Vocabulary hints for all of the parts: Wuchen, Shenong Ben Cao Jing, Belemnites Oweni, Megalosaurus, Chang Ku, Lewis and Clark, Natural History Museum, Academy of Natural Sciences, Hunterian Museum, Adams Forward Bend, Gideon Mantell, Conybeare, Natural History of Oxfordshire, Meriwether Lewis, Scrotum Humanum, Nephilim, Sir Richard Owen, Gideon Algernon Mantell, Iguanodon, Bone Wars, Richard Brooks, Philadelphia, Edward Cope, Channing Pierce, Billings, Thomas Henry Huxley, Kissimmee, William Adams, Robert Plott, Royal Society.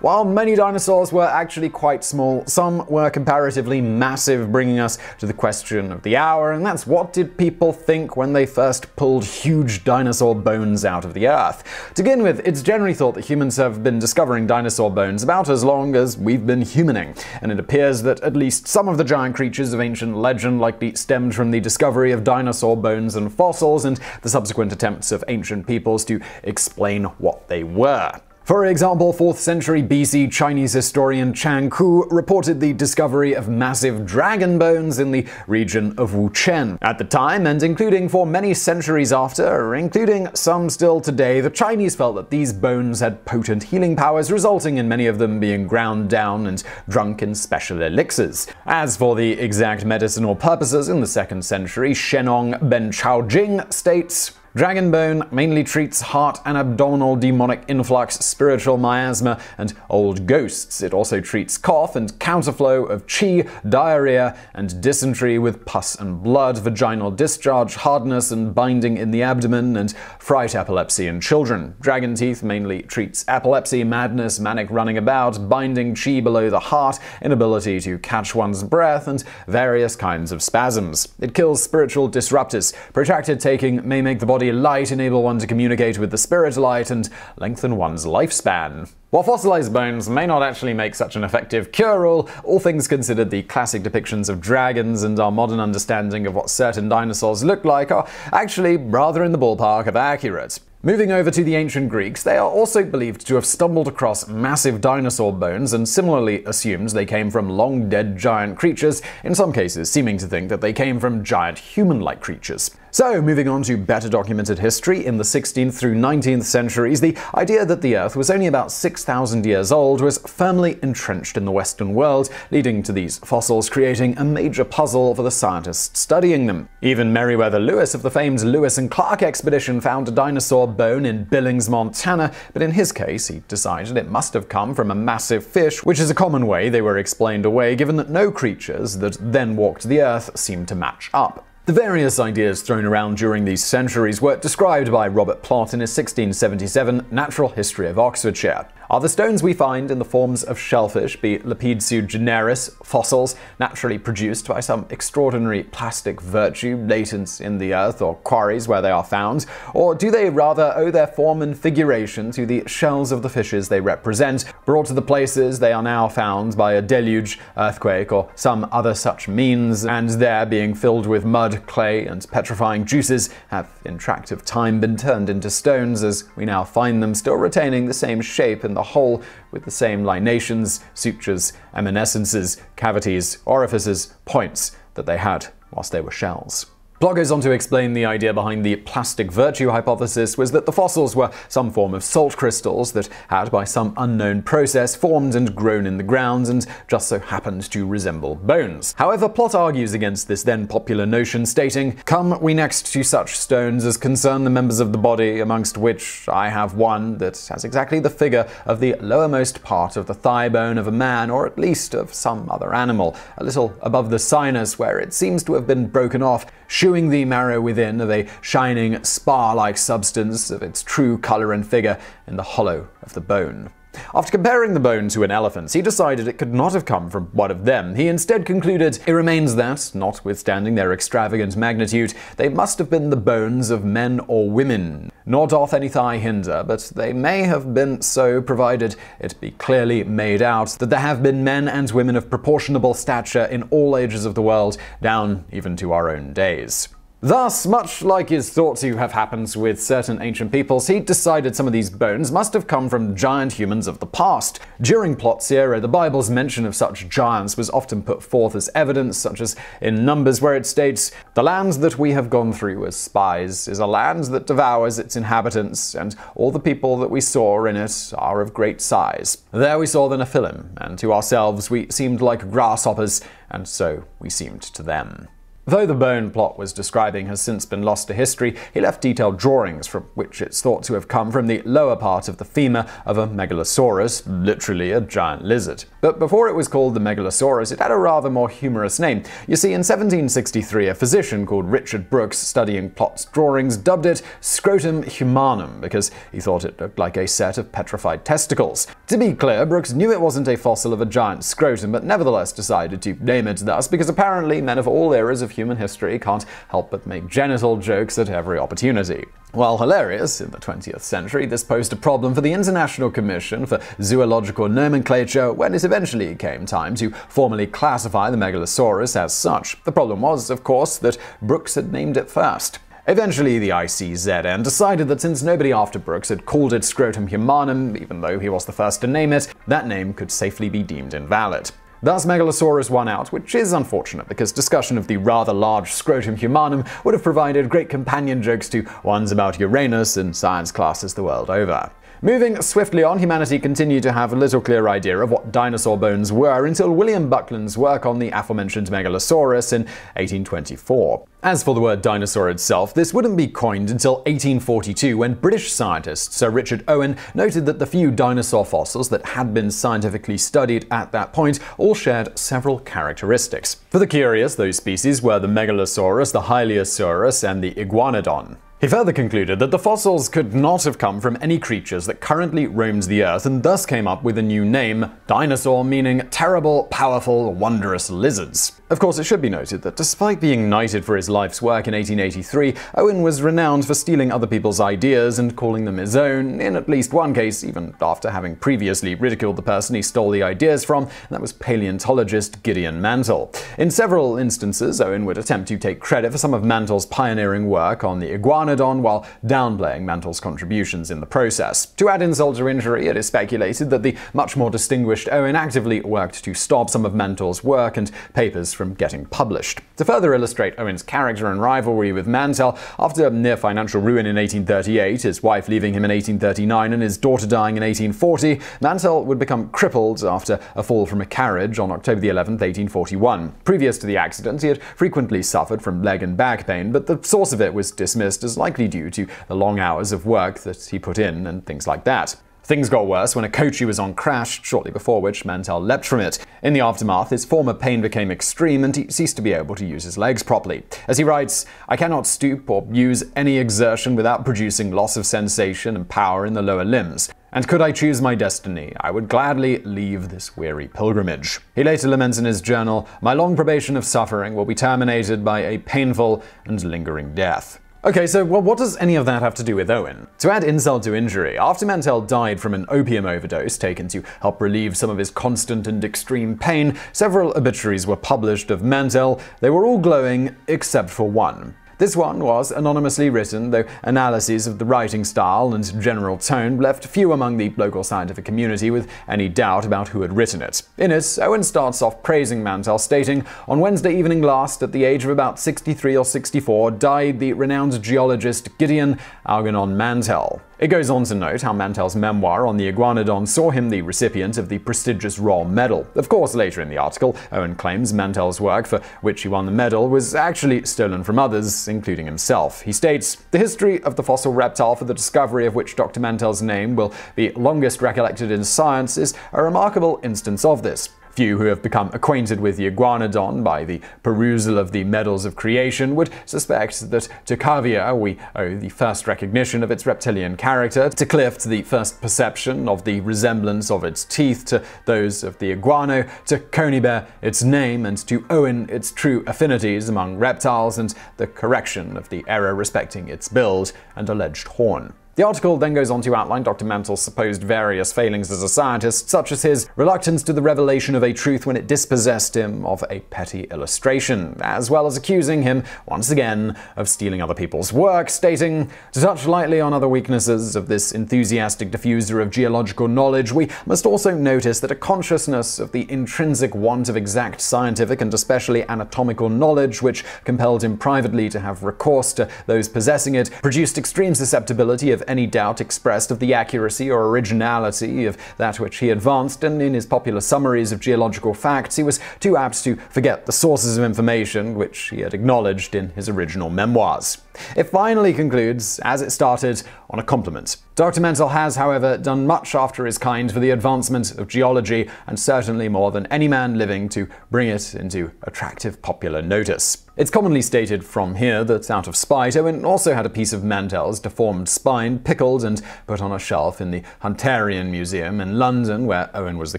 While many dinosaurs were actually quite small, some were comparatively massive, bringing us to the question of the hour, and that's what did people think when they first pulled huge dinosaur bones out of the earth? To begin with, it's generally thought that humans have been discovering dinosaur bones about as long as we've been humaning, and it appears that at least some of the giant creatures of ancient legend likely stemmed from the discovery of dinosaur bones and fossils, and the subsequent attempts of ancient peoples to explain what they were. For example, 4th century BC Chinese historian Chang Ku reported the discovery of massive dragon bones in the region of Wuchen. At the time, and including for many centuries after, including some still today, the Chinese felt that these bones had potent healing powers, resulting in many of them being ground down and drunk in special elixirs. As for the exact medicinal purposes, in the 2nd century, Shenong Ben Cao Jing states, "Dragon bone mainly treats heart and abdominal demonic influx, spiritual miasma, and old ghosts. It also treats cough and counterflow of qi, diarrhea, and dysentery with pus and blood, vaginal discharge, hardness and binding in the abdomen, and fright epilepsy in children. Dragon teeth mainly treats epilepsy, madness, manic running about, binding qi below the heart, inability to catch one's breath, and various kinds of spasms. It kills spiritual disruptors. Protracted taking may make the body light, enable one to communicate with the spirit light, and lengthen one's lifespan." While fossilized bones may not actually make such an effective cure-all, all things considered, the classic depictions of dragons and our modern understanding of what certain dinosaurs look like are actually rather in the ballpark of accurate. Moving over to the ancient Greeks, they are also believed to have stumbled across massive dinosaur bones and similarly assumed they came from long-dead giant creatures, in some cases seeming to think that they came from giant human-like creatures. So, moving on to better documented history, in the 16th through 19th centuries, the idea that the Earth was only about 6,000 years old was firmly entrenched in the Western world, leading to these fossils creating a major puzzle for the scientists studying them. Even Meriwether Lewis of the famed Lewis and Clark expedition found a dinosaur bone in Billings, Montana, but in his case, he decided it must have come from a massive fish, which is a common way they were explained away, given that no creatures that then walked the Earth seemed to match up. The various ideas thrown around during these centuries were described by Robert Plott in his 1677 Natural History of Oxfordshire. Are the stones we find in the forms of shellfish, be Lepidsu generis, fossils naturally produced by some extraordinary plastic virtue latent in the earth or quarries where they are found, or do they rather owe their form and figuration to the shells of the fishes they represent, brought to the places they are now found by a deluge, earthquake, or some other such means, and there being filled with mud, clay, and petrifying juices, have in tract of time been turned into stones as we now find them, still retaining the same shape and the whole, with the same lineations, sutures, eminescences, cavities, orifices, points that they had whilst they were shells. Plott goes on to explain the idea behind the plastic virtue hypothesis was that the fossils were some form of salt crystals that had, by some unknown process, formed and grown in the ground and just so happened to resemble bones. However, Plott argues against this then popular notion, stating, "Come we next to such stones as concern the members of the body, amongst which I have one that has exactly the figure of the lowermost part of the thigh bone of a man, or at least of some other animal, a little above the sinus, where it seems to have been broken off, shewing the marrow within of a shining spar-like substance of its true color and figure in the hollow of the bone." After comparing the bone to an elephant's, he decided it could not have come from one of them. He instead concluded, "It remains that, notwithstanding their extravagant magnitude, they must have been the bones of men or women. Nor doth any thigh hinder, but they may have been so, provided it be clearly made out that there have been men and women of proportionable stature in all ages of the world, down even to our own days." Thus, much like is thought to have happened with certain ancient peoples, he decided some of these bones must have come from giant humans of the past. During Plott's era, the Bible's mention of such giants was often put forth as evidence, such as in Numbers, where it states, "The land that we have gone through as spies is a land that devours its inhabitants, and all the people that we saw in it are of great size. There we saw the Nephilim, and to ourselves we seemed like grasshoppers, and so we seemed to them." Though the bone Plott was describing has since been lost to history, he left detailed drawings from which it's thought to have come from the lower part of the femur of a Megalosaurus, literally a giant lizard. But before it was called the Megalosaurus, it had a rather more humorous name. You see, in 1763, a physician called Richard Brooks, studying Plott's drawings, dubbed it Scrotum Humanum because he thought it looked like a set of petrified testicles. To be clear, Brooks knew it wasn't a fossil of a giant scrotum, but nevertheless decided to name it thus because apparently men of all eras of human history can't help but make genital jokes at every opportunity. While hilarious, in the 20th century this posed a problem for the International Commission for Zoological Nomenclature when it eventually came time to formally classify the Megalosaurus as such. The problem was, of course, that Brooks had named it first. Eventually, the ICZN decided that since nobody after Brooks had called it Scrotum Humanum, even though he was the first to name it, that name could safely be deemed invalid. Thus, Megalosaurus won out, which is unfortunate because discussion of the rather large Scrotum Humanum would have provided great companion jokes to ones about Uranus in science classes the world over. Moving swiftly on, humanity continued to have a little clear idea of what dinosaur bones were until William Buckland's work on the aforementioned Megalosaurus in 1824. As for the word dinosaur itself, this wouldn't be coined until 1842 when British scientist Sir Richard Owen noted that the few dinosaur fossils that had been scientifically studied at that point all shared several characteristics. For the curious, those species were the Megalosaurus, the Hylaeosaurus, and the Iguanodon. He further concluded that the fossils could not have come from any creatures that currently roamed the Earth and thus came up with a new name, dinosaur, meaning terrible, powerful, wondrous lizards. Of course, it should be noted that despite being knighted for his life's work in 1883, Owen was renowned for stealing other people's ideas and calling them his own, in at least one case, even after having previously ridiculed the person he stole the ideas from, and that was paleontologist Gideon Mantell. In several instances, Owen would attempt to take credit for some of Mantell's pioneering work on the iguana, while downplaying Mantell's contributions in the process. To add insult to injury, it is speculated that the much more distinguished Owen actively worked to stop some of Mantell's work and papers from getting published. To further illustrate Owen's character and rivalry with Mantell, after near financial ruin in 1838, his wife leaving him in 1839 and his daughter dying in 1840, Mantell would become crippled after a fall from a carriage on October 11, 1841. Previous to the accident, he had frequently suffered from leg and back pain, but the source of it was dismissed as likely due to the long hours of work that he put in and things like that. Things got worse when a coach he was on crashed, shortly before which Mantell leapt from it. In the aftermath, his former pain became extreme and he ceased to be able to use his legs properly. As he writes, "I cannot stoop or use any exertion without producing loss of sensation and power in the lower limbs. And could I choose my destiny, I would gladly leave this weary pilgrimage." He later laments in his journal, "My long probation of suffering will be terminated by a painful and lingering death." Okay, so what does any of that have to do with Owen? To add insult to injury, after Mantell died from an opium overdose taken to help relieve some of his constant and extreme pain, several obituaries were published of Mantell. They were all glowing, except for one. This one was anonymously written, though analyses of the writing style and general tone left few among the local scientific community with any doubt about who had written it. In it, Owen starts off praising Mantell, stating, "On Wednesday evening last, at the age of about 63 or 64, died the renowned geologist Gideon Algernon Mantell." It goes on to note how Mantell's memoir on the Iguanodon saw him the recipient of the prestigious Royal Medal. Of course, later in the article, Owen claims Mantell's work, for which he won the medal, was actually stolen from others, including himself. He states, "The history of the fossil reptile, for the discovery of which Dr. Mantell's name will be longest recollected in science, is a remarkable instance of this. Few who have become acquainted with the Iguanodon by the perusal of the Medals of Creation would suspect that to Cuvier we owe the first recognition of its reptilian character, to Clift the first perception of the resemblance of its teeth to those of the iguano, to Conybeare its name, and to Owen its true affinities among reptiles and the correction of the error respecting its build and alleged horn." The article then goes on to outline Dr. Mantell's supposed various failings as a scientist, such as his reluctance to the revelation of a truth when it dispossessed him of a petty illustration, as well as accusing him, once again, of stealing other people's work, stating, "To touch lightly on other weaknesses of this enthusiastic diffuser of geological knowledge, we must also notice that a consciousness of the intrinsic want of exact scientific and especially anatomical knowledge, which compelled him privately to have recourse to those possessing it, produced extreme susceptibility of any doubt expressed of the accuracy or originality of that which he advanced, and in his popular summaries of geological facts he was too apt to forget the sources of information which he had acknowledged in his original memoirs. It finally concludes, as it started, on a compliment. Dr. Mantell has, however, done much after his kind for the advancement of geology, and certainly more than any man living to bring it into attractive popular notice. It's commonly stated from here that, out of spite, Owen also had a piece of Mantell's deformed spine pickled and put on a shelf in the Hunterian Museum in London, where Owen was the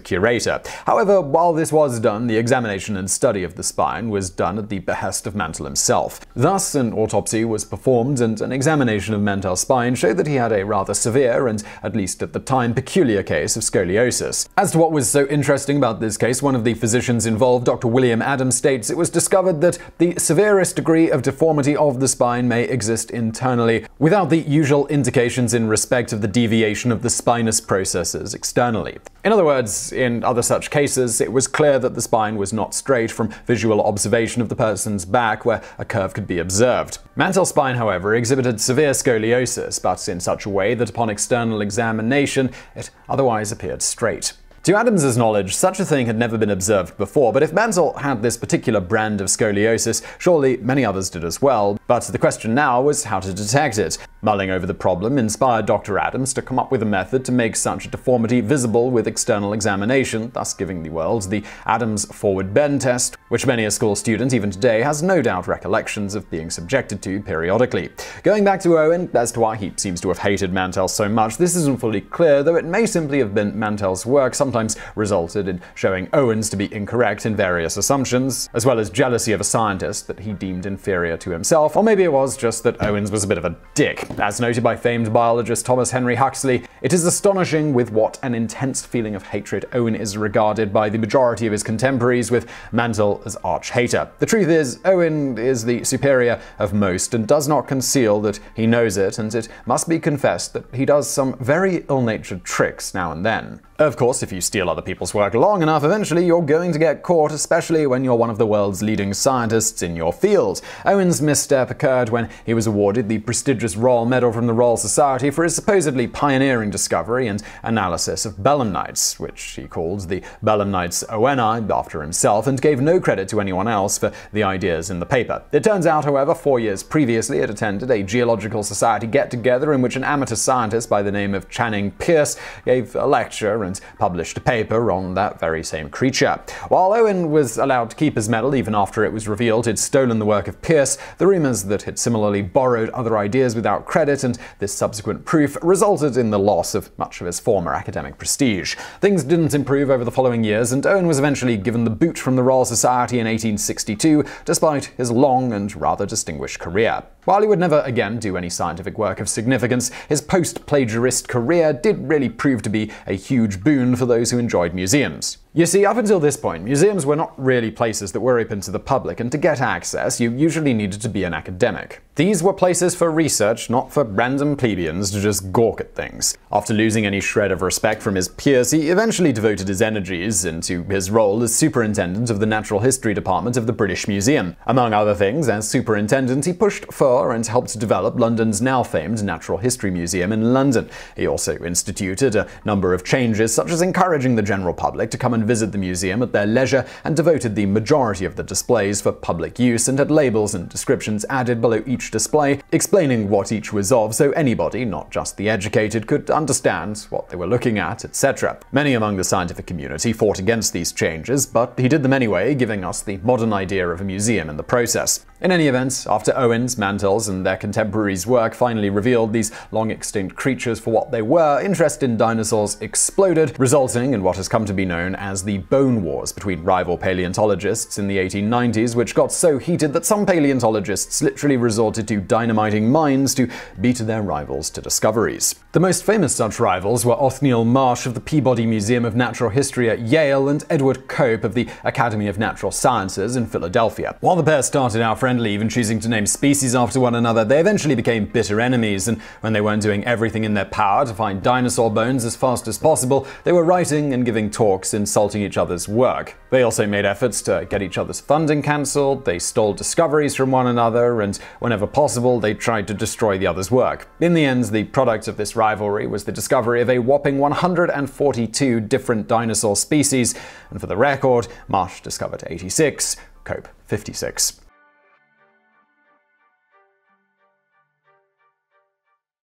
curator. However, while this was done, the examination and study of the spine was done at the behest of Mantell himself. Thus, an autopsy was performed, and an examination of Mantell's spine showed that he had a rather severe and, at least at the time, peculiar case of scoliosis. As to what was so interesting about this case, one of the physicians involved, Dr. William Adams, states it was discovered that the severest degree of deformity of the spine may exist internally, without the usual indications in respect of the deviation of the spinous processes externally. In other words, in other such cases, it was clear that the spine was not straight from visual observation of the person's back, where a curve could be observed. Mantell's spine, however, exhibited severe scoliosis, but in such a way that upon external examination, it otherwise appeared straight. To Adams's knowledge, such a thing had never been observed before, but if Mantell had this particular brand of scoliosis, surely many others did as well. But the question now was how to detect it. Mulling over the problem inspired Dr. Adams to come up with a method to make such a deformity visible with external examination, thus giving the world the Adams Forward Bend test, which many a school student even today has no doubt recollections of being subjected to periodically. Going back to Owen, as to why he seems to have hated Mantell so much, this isn't fully clear, though it may simply have been Mantell's work sometimes resulted in showing Owen's to be incorrect in various assumptions, as well as jealousy of a scientist that he deemed inferior to himself, or maybe it was just that Owen's was a bit of a dick. As noted by famed biologist Thomas Henry Huxley, it is astonishing with what an intense feeling of hatred Owen is regarded by the majority of his contemporaries, with Mantell as arch-hater. The truth is, Owen is the superior of most and does not conceal that he knows it, and it must be confessed that he does some very ill-natured tricks now and then. Of course, if you steal other people's work long enough, eventually you're going to get caught, especially when you're one of the world's leading scientists in your field. Owen's misstep occurred when he was awarded the prestigious Royal Medal from the Royal Society for his supposedly pioneering discovery and analysis of belemnites, which he called the Belemnites Oweni after himself, and gave no credit to anyone else for the ideas in the paper. It turns out, however, 4 years previously it attended a Geological Society get-together in which an amateur scientist by the name of Channing Pierce gave a lecture and published a paper on that very same creature. While Owen was allowed to keep his medal even after it was revealed he'd stolen the work of Pierce, the rumors that he'd similarly borrowed other ideas without credit and this subsequent proof resulted in the loss of much of his former academic prestige. Things didn't improve over the following years, and Owen was eventually given the boot from the Royal Society in 1862, despite his long and rather distinguished career. While he would never again do any scientific work of significance, his post-plagiarist career did really prove to be a huge boon for those who enjoyed museums. You see, up until this point, museums were not really places that were open to the public, and to get access, you usually needed to be an academic. These were places for research, not for random plebeians to just gawk at things. After losing any shred of respect from his peers, he eventually devoted his energies into his role as superintendent of the Natural History Department of the British Museum. Among other things, as superintendent, he pushed for and helped develop London's now-famed Natural History Museum in London. He also instituted a number of changes, such as encouraging the general public to come and visit the museum at their leisure, and devoted the majority of the displays for public use, and had labels and descriptions added below each display explaining what each was of, so anybody, not just the educated, could understand what they were looking at, etc. Many among the scientific community fought against these changes, but he did them anyway, giving us the modern idea of a museum in the process. In any event, after Owen's, Mantell's, and their contemporaries' work finally revealed these long-extinct creatures for what they were, interest in dinosaurs exploded, resulting in what has come to be known as the Bone Wars between rival paleontologists in the 1890s, which got so heated that some paleontologists literally resorted to dynamiting mines to beat their rivals to discoveries. The most famous such rivals were Othniel Marsh of the Peabody Museum of Natural History at Yale and Edward Cope of the Academy of Natural Sciences in Philadelphia. While the pair started out friendly, even choosing to name species after one another, they eventually became bitter enemies, and when they weren't doing everything in their power to find dinosaur bones as fast as possible, they were writing and giving talks insulting each other's work. They also made efforts to get each other's funding cancelled, they stole discoveries from one another, and whenever whenever possible, they tried to destroy the other's work. In the end, the product of this rivalry was the discovery of a whopping 142 different dinosaur species, and for the record, Marsh discovered 86, Cope 56.